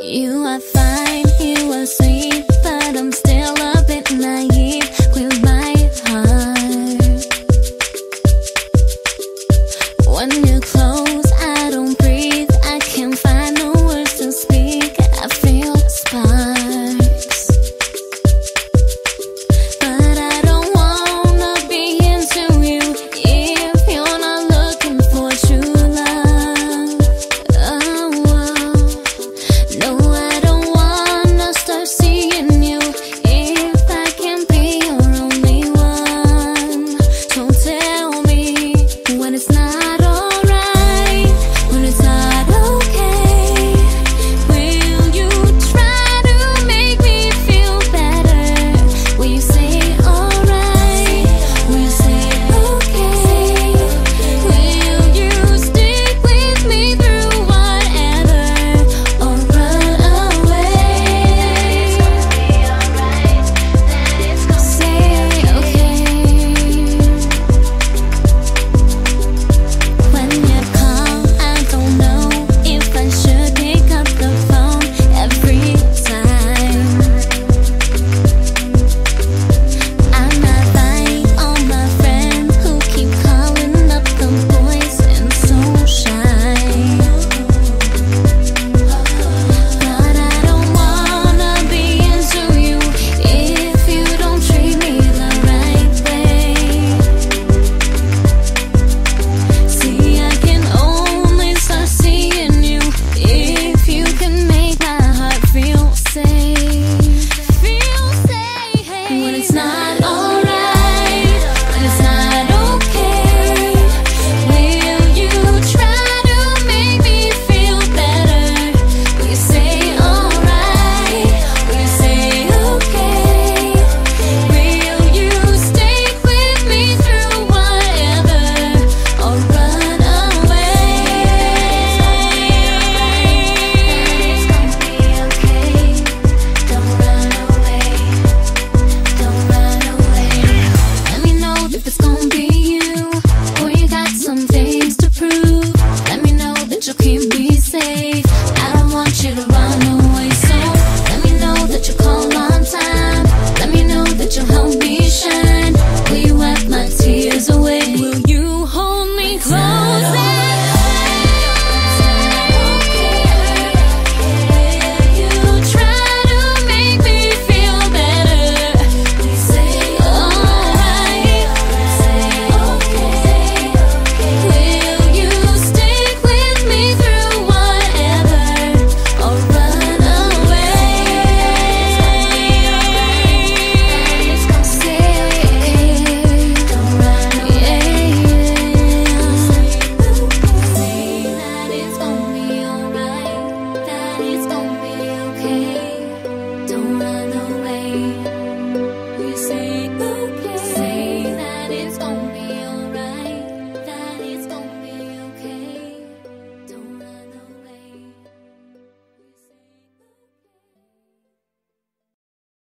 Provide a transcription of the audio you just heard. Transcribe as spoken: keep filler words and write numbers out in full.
You are fine.